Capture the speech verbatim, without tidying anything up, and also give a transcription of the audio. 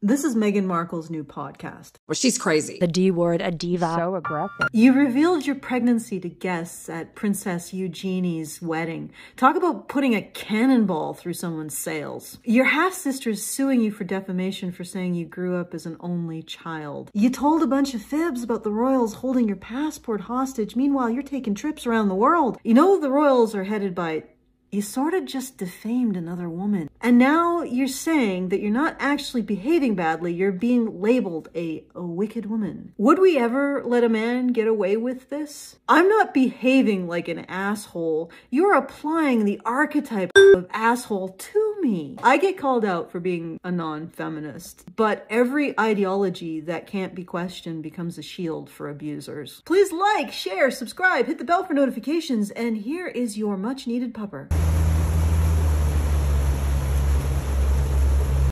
This is Meghan Markle's new podcast. Well, she's crazy. The D word, a diva. So aggressive. You revealed your pregnancy to guests at Princess Eugenie's wedding. Talk about putting a cannonball through someone's sails. Your half-sister is suing you for defamation for saying you grew up as an only child. You told a bunch of fibs about the royals holding your passport hostage. Meanwhile, you're taking trips around the world. You know the royals are headed by... You sort of just defamed another woman. And now you're saying that you're not actually behaving badly, you're being labeled a, a wicked woman. Would we ever let a man get away with this? I'm not behaving like an asshole. You're applying the archetype of asshole to me. I get called out for being a non-feminist, but every ideology that can't be questioned becomes a shield for abusers. Please like, share, subscribe, hit the bell for notifications, and here is your much needed pupper.